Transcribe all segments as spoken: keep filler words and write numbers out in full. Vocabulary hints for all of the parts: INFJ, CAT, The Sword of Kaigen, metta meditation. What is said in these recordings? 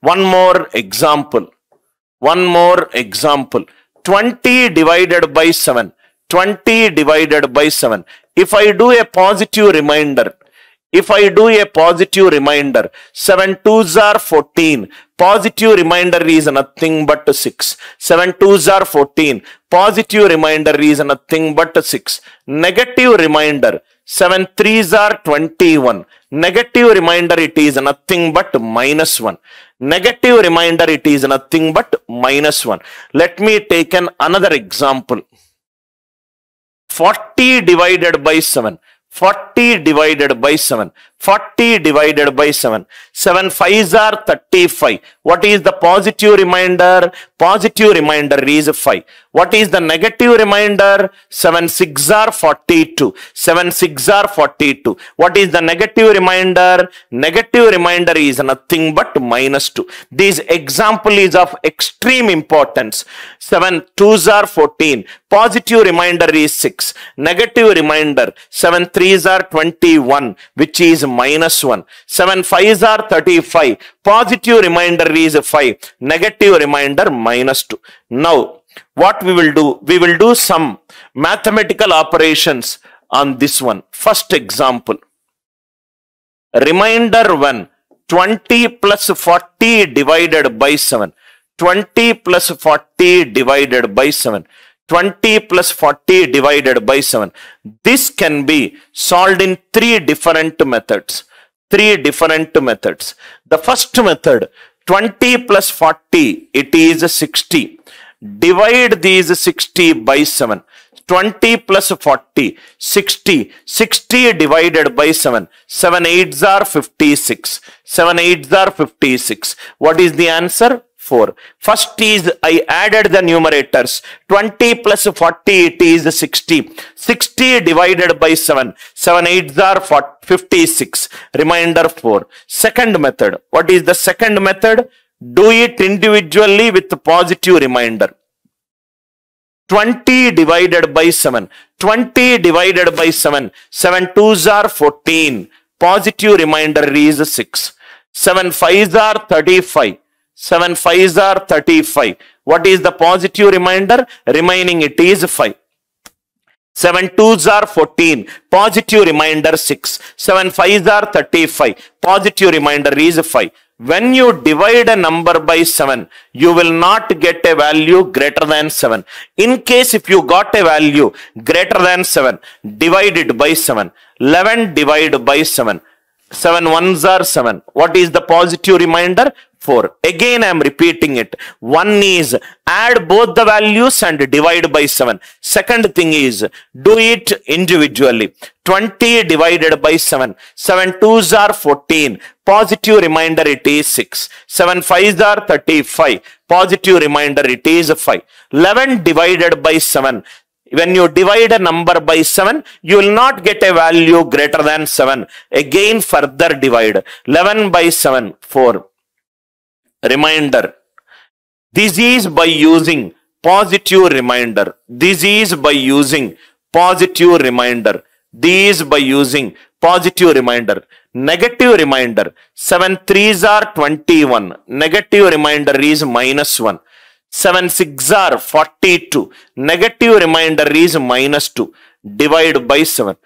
One more example. One more example. twenty divided by seven. twenty divided by seven. If I do a positive remainder, if I do a positive remainder, seven twos are fourteen. Positive remainder is nothing but six. seven twos are fourteen. Positive remainder is nothing but six. Negative remainder, seven threes are twenty-one. Negative remainder, it is nothing but minus one. Negative remainder, it is nothing but minus one. Let me take an another example. forty divided by seven. forty divided by seven. forty divided by seven. seven fives are thirty-five. What is the positive remainder? Positive remainder is five. What is the negative remainder? seven sixes are forty-two. seven sixes are forty-two. What is the negative remainder? Negative remainder is nothing but minus two. This example is of extreme importance. seven twos are fourteen. Positive remainder is six. Negative remainder, seven threes are twenty-one, which is minus one. seven fives are thirty-five. Positive remainder is five. Negative remainder minus two. Now, what we will do? We will do some mathematical operations on this one. First example. Remainder one. twenty plus forty divided by seven. twenty plus forty divided by seven. twenty plus forty divided by seven. This can be solved in three different methods. Three different methods. The first method, twenty plus forty, it is sixty. Divide these sixty by seven. twenty plus forty, sixty. sixty divided by seven. seven eights are fifty-six. seven eights are fifty-six. What is the answer? four. First is I added the numerators. twenty plus forty, it is sixty. sixty divided by seven. seven eights are fifty-six. Remainder four. Second method. What is the second method? Do it individually with positive remainder. twenty divided by seven. twenty divided by seven. seven twos are fourteen. Positive remainder is six. seven fives are thirty-five. seven fives are thirty-five. What is the positive remainder? Remaining, it is five. seven twos are fourteen. Positive remainder six. seven fives are thirty-five. Positive remainder is five. When you divide a number by seven, you will not get a value greater than seven. In case if you got a value greater than seven, divide it by seven. eleven divided by seven. seven ones are seven. What is the positive remainder? four. Again, I am repeating it. One is add both the values and divide by seven. Second thing is do it individually. twenty divided by seven. seven twos are fourteen. Positive remainder, it is six. seven fives are thirty-five. Positive remainder, it is five. eleven divided by seven. When you divide a number by seven, you will not get a value greater than seven. Again, further divide. eleven by seven, four. Remainder. This is by using positive remainder. This is by using positive remainder. This is by using positive remainder. Negative remainder. seven threes are twenty-one. Negative remainder is minus one. seven sixes are forty-two. Negative remainder is minus two. Divide by seven.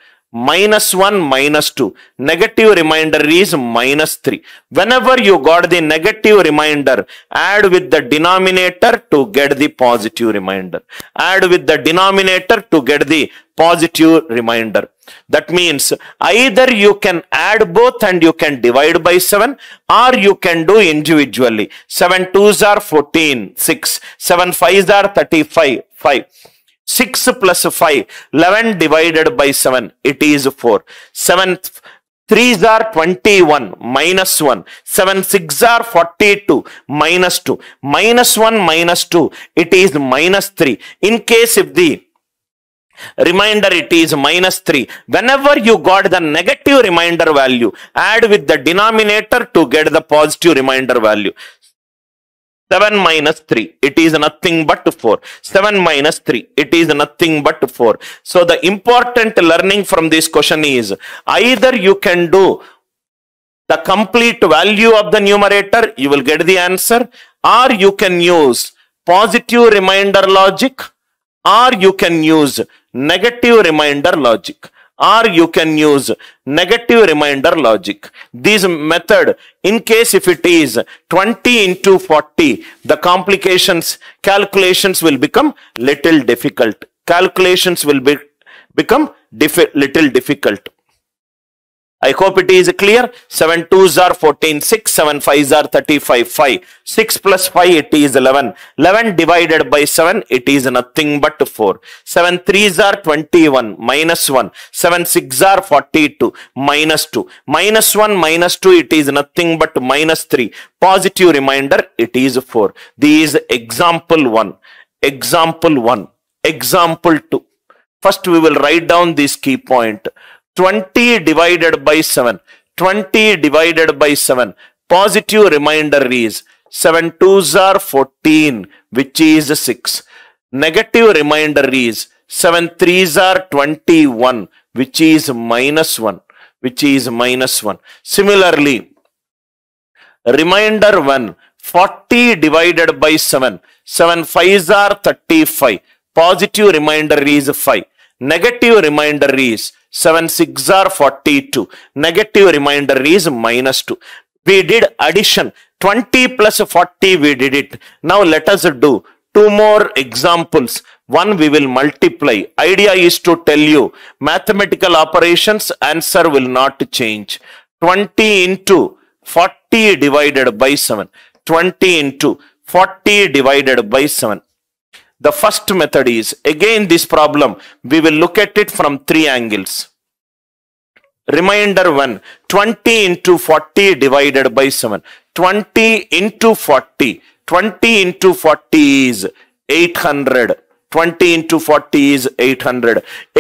Minus one, minus two. Negative remainder is minus three. Whenever you got the negative remainder, add with the denominator to get the positive remainder. Add with the denominator to get the positive remainder. That means either you can add both and you can divide by seven, or you can do individually. seven twos are fourteen, six. seven fives are thirty-five, five. six plus five, eleven divided by seven, it is four. seven threes are twenty-one, minus one. seven sixes are forty-two, minus two. Minus one, minus two, it is minus three. In case if the remainder, it is minus three. Whenever you got the negative remainder value, add with the denominator to get the positive remainder value. seven minus three, it is nothing but four. seven minus three, it is nothing but four. So the important learning from this question is either you can do the complete value of the numerator, you will get the answer. Or you can use positive remainder logic, or you can use negative remainder logic, or you can use negative remainder logic. This method, in case if it is twenty into forty, the complications, calculations will become little difficult. Calculations will be, become diffi- little difficult. I hope it is clear. seven twos are fourteen, six. seven fives are thirty-five, five. six plus five, it is eleven. eleven divided by seven, it is nothing but four. seven threes are twenty-one, minus one. seven sixes are forty-two, minus two. Minus one, minus two, it is nothing but minus three. Positive remainder, it is four. This is example one. Example one. Example two. First, we will write down this key point. twenty divided by seven. twenty divided by seven. Positive remainder is seven twos are fourteen, which is six. Negative remainder is seven threes are twenty-one, which is minus one. Which is minus one. Similarly, remainder one. forty divided by seven. seven fives are thirty-five. Positive remainder is five. Negative remainder is seven sixes are forty-two. Negative remainder is minus two. We did addition. twenty plus forty we did it. Now let us do two more examples. One, we will multiply. Idea is to tell you mathematical operations, answer will not change. twenty into forty divided by seven. twenty into forty divided by seven. The first method is, again this problem, we will look at it from three angles. Remainder one, twenty into forty divided by seven. twenty into forty. twenty into forty is eight hundred. twenty into forty is eight hundred.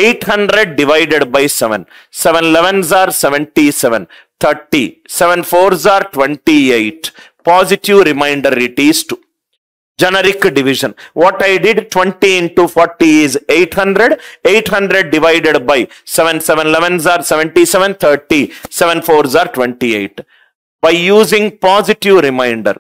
eight hundred divided by seven. seven elevens are seventy-seven. thirty. seven fours are twenty-eight. Positive remainder it is two. Generic division. What I did, twenty into forty is eight hundred. eight hundred divided by seven. seven elevens are seventy-seven. thirty. seven fours are twenty-eight. By using positive remainder,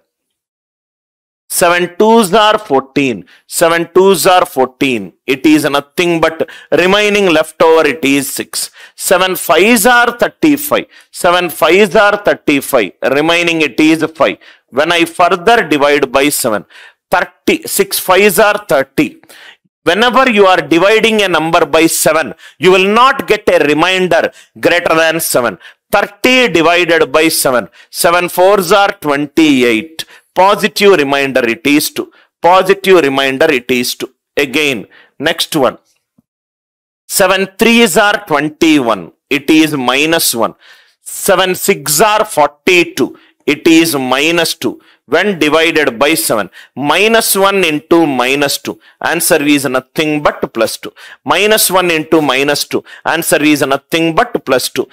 seven twos are fourteen. seven twos are fourteen. It is nothing but remaining leftover, it is six. seven fives are thirty-five. seven fives are thirty-five. Remaining it is five. When I further divide by seven, thirty, six fives are thirty. Whenever you are dividing a number by seven, you will not get a remainder greater than seven. thirty divided by seven, seven fours are twenty-eight. Positive remainder it is two. Positive remainder it is two. Again, next one. seven threes are twenty-one. It is minus one. seven sixes are forty-two. It is minus two. When divided by seven, minus one into minus two, answer is nothing but plus two. Minus one into minus two, answer is nothing but plus two.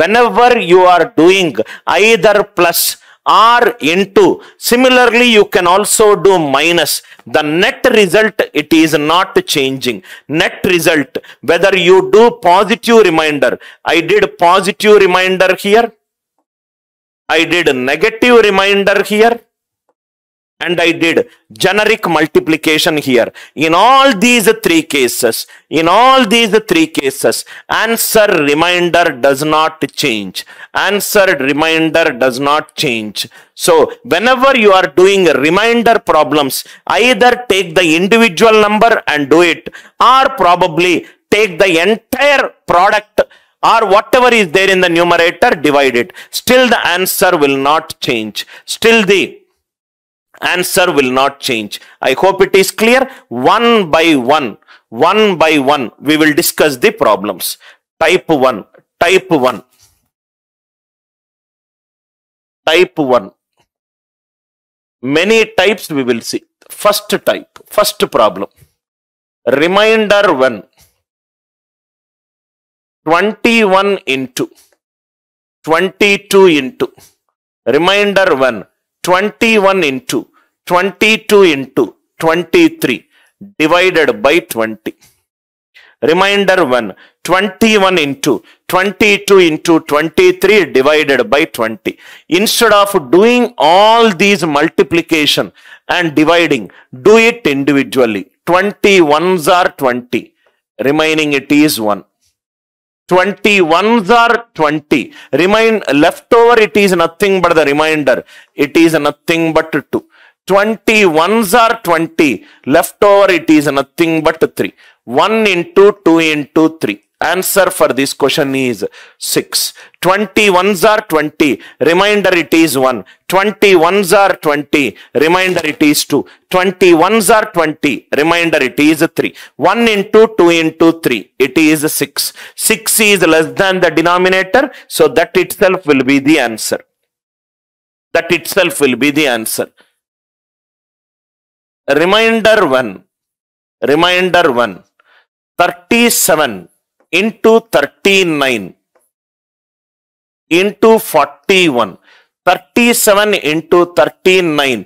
Whenever you are doing either plus or into, similarly you can also do minus. The net result, it is not changing. Net result, whether you do positive remainder, I did positive remainder here, I did a negative remainder here, and I did generic multiplication here. In all these three cases, in all these three cases, answer remainder does not change. Answer remainder does not change. So, whenever you are doing remainder problems, either take the individual number and do it, or probably take the entire product or whatever is there in the numerator, divide it. Still the answer will not change. Still the answer will not change. I hope it is clear. One by one, one by one, we will discuss the problems. Type one, type one, type one. Many types we will see. First type, first problem. Remainder one. twenty-one into, twenty-two into, remainder one, twenty-one into, twenty-two into, twenty-three divided by twenty. Remainder one, twenty-one into, twenty-two into, twenty-three divided by twenty. Instead of doing all these multiplication and dividing, do it individually. twenty ones are twenty. Remaining it is one. twenty ones are twenty. Remain leftover, it is nothing but the remainder. It is nothing but two. twenty ones are twenty. Leftover, it is nothing but three. one into two into three. Answer for this question is six. twenty ones are twenty. Remainder, it is one. twenty ones are twenty. Remainder, it is two. twenty ones are twenty. Remainder, it is three. one into two into three. It is six. six is less than the denominator. So that itself will be the answer. That itself will be the answer. Remainder one. Remainder one. thirty-seven. Into thirty-nine into forty-one. thirty-seven into thirty-nine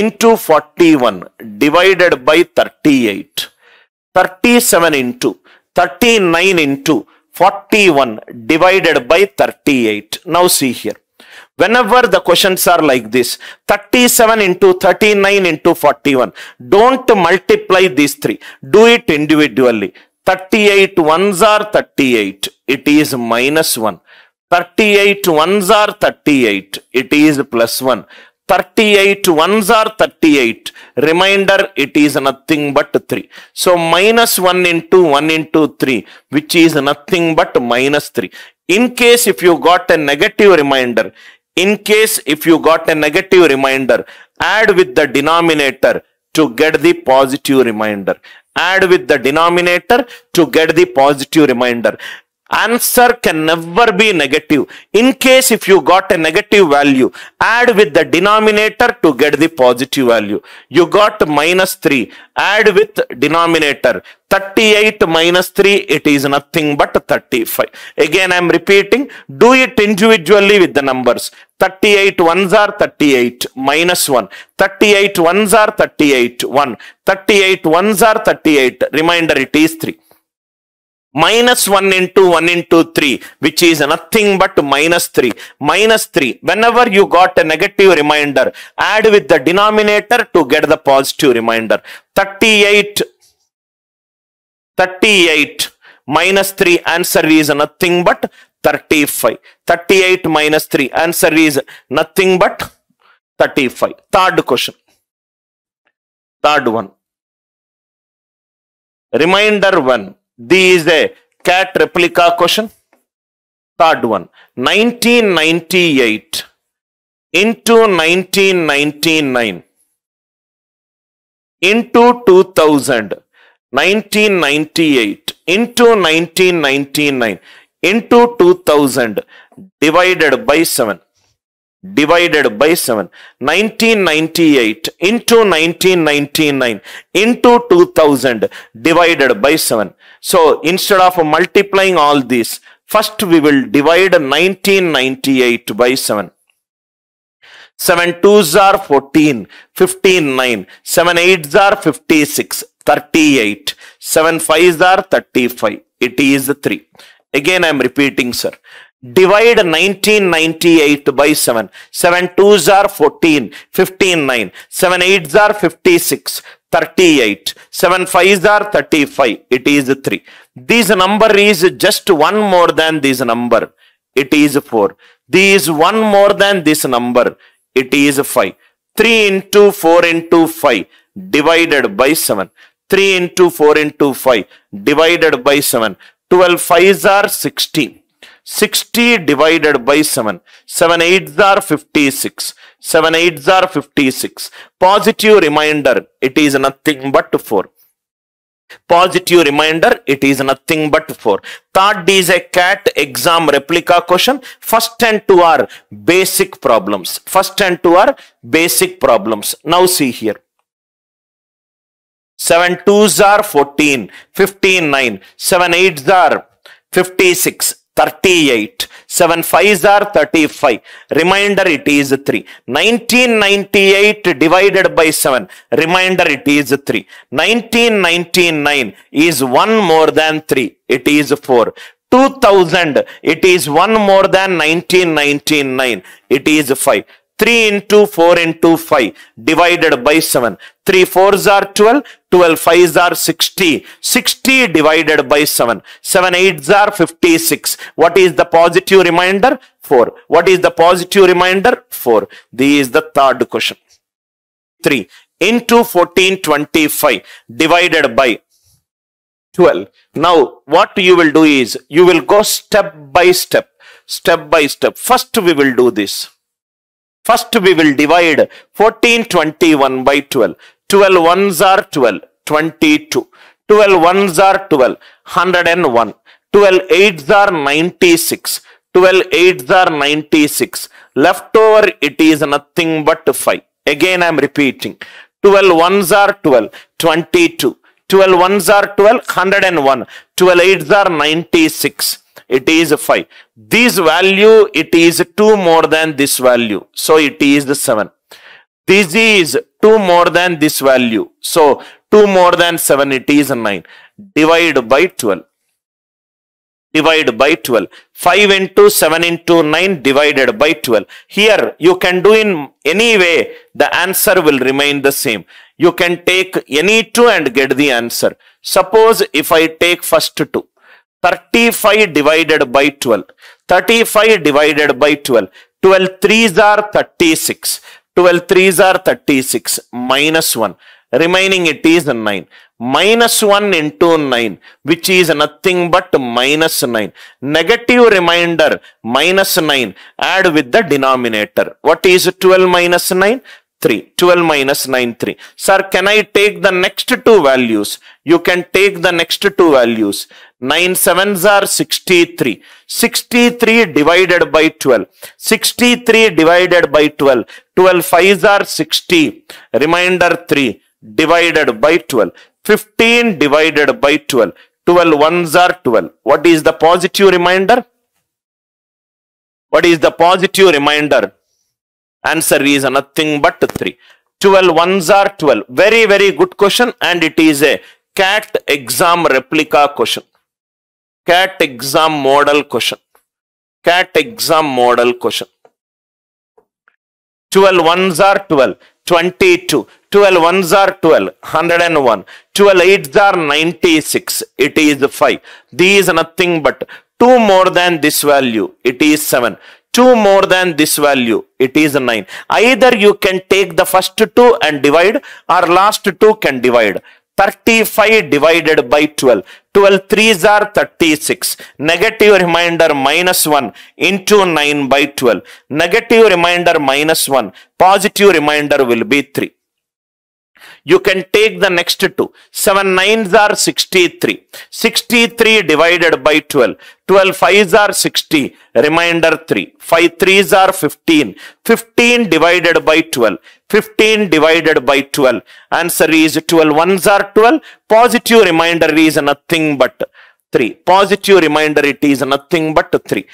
into forty-one divided by thirty-eight. thirty-seven into thirty-nine into forty-one divided by thirty-eight. Now see here. Whenever the questions are like this, thirty-seven into thirty-nine into forty-one. Don't multiply these three. Do it individually. thirty-eight ones are thirty-eight. It is minus one. thirty-eight ones are thirty-eight. It is plus one. thirty-eight ones are thirty-eight. Remainder, it is nothing but three. So minus one into one into three, which is nothing but minus three. In case if you got a negative remainder, in case if you got a negative remainder, add with the denominator to get the positive remainder. Add with the denominator to get the positive remainder. Answer can never be negative. In case if you got a negative value, add with the denominator to get the positive value. You got minus three. Add with denominator. thirty-eight minus three, it is nothing but thirty-five. Again, I am repeating. Do it individually with the numbers. thirty-eight ones are thirty-eight, minus one. thirty-eight ones are thirty-eight, one. thirty-eight ones are thirty-eight, remainder, it is three. Minus one into one into three, which is nothing but minus three. Minus three, whenever you got a negative remainder, add with the denominator to get the positive remainder. thirty-eight, thirty-eight minus three, answer is nothing but thirty-five. thirty-eight minus three, answer is nothing but thirty-five. Third question. Third one. Remainder one. This is a CAT replica question. Third one. nineteen ninety-eight into nineteen ninety-nine into two thousand. nineteen ninety-eight into nineteen ninety-nine into two thousand divided by seven. Divided by seven. nineteen ninety-eight into nineteen ninety-nine into two thousand divided by seven. So instead of multiplying all these, first we will divide nineteen ninety-eight by seven. seven twos are fourteen, fifteen nine, seven eights are fifty-six, thirty-eight, seven fives are thirty-five, it is three. Again I am repeating, sir. Divide nineteen ninety-eight by seven. seven twos are fourteen, fifteen nine, seven eights are fifty-six, thirty-eight, seven fives are thirty-five, it is three. This number is just one more than this number, it is four. This is one more than this number, it is five. three into four into five divided by seven. three into four into five divided by seven. twelve fives are sixty. sixty divided by seven. seven eights are fifty-six. seven eights are fifty-six. Positive remainder, it is nothing but four. Positive remainder, it is nothing but four. Third is a CAT exam replica question. First and two are basic problems. First and two are basic problems. Now see here. seven twos are fourteen, fifteen nine, seven eights are fifty-six, thirty-eight. Seven fives are thirty-five. Remainder it is three. nineteen ninety-eight divided by seven. Remainder it is three. nineteen ninety-nine is one more than three. It is four. two thousand, it is one more than nineteen ninety-nine. It is five. three into four into five divided by seven. three fours are twelve. twelve fives are sixty. sixty divided by seven. seven eights are fifty-six. What is the positive remainder? four. What is the positive remainder? four. This is the third question. three into fourteen, twenty-five divided by twelve. Now, what you will do is, you will go step by step. Step by step. First, we will do this. First, we will divide fourteen, twenty-one by twelve. twelve ones are twelve, twenty-two. twelve ones are twelve, one hundred one. twelve eights are ninety-six. twelve eights are ninety-six. Leftover, it is nothing but five. Again, I am repeating. twelve ones are twelve, twenty-two. twelve ones are twelve, one hundred one. twelve eights are ninety-six. It is five. This value, it is two more than this value. So, it is the seven. This is two more than this value. So, two more than seven, it is nine. Divide by twelve. Divide by twelve. five into seven into nine divided by twelve. Here, you can do in any way, the answer will remain the same. You can take any two and get the answer. Suppose if I take first two. thirty-five divided by twelve. thirty-five divided by twelve. twelve threes are thirty-six. twelve threes are thirty-six. Minus one. Remaining it is nine. Minus one into nine. Which is nothing but minus nine. Negative remainder. Minus nine. Add with the denominator. What is twelve minus nine? three. twelve minus nine, three. Sir, can I take the next two values? You can take the next two values. nine sevens are sixty-three. sixty-three divided by twelve. sixty-three divided by twelve. twelve fives are sixty. Remainder three divided by twelve. fifteen divided by twelve. twelve ones are twelve. What is the positive remainder? What is the positive remainder? Answer is nothing but three. twelve ones are twelve. Very, very good question, and it is a CAT exam replica question. CAT exam model question. CAT exam model question. twelve ones are twelve. twenty-two. twelve ones are twelve. one hundred one. twelve eights are ninety-six. It is five. These nothing but two more than this value. It is seven. two more than this value, it is nine. Either you can take the first two and divide, or last two can divide. thirty-five divided by twelve. twelve threes are thirty-six. Negative remainder minus one into nine by twelve. Negative remainder minus one. Positive remainder will be three. You can take the next two. seven nines are sixty-three. sixty-three divided by twelve. twelve fives are sixty. Remainder three. five threes are fifteen. fifteen divided by twelve. fifteen divided by twelve. Answer is twelve ones are twelve. Positive remainder is nothing but three. Positive remainder it is nothing but three.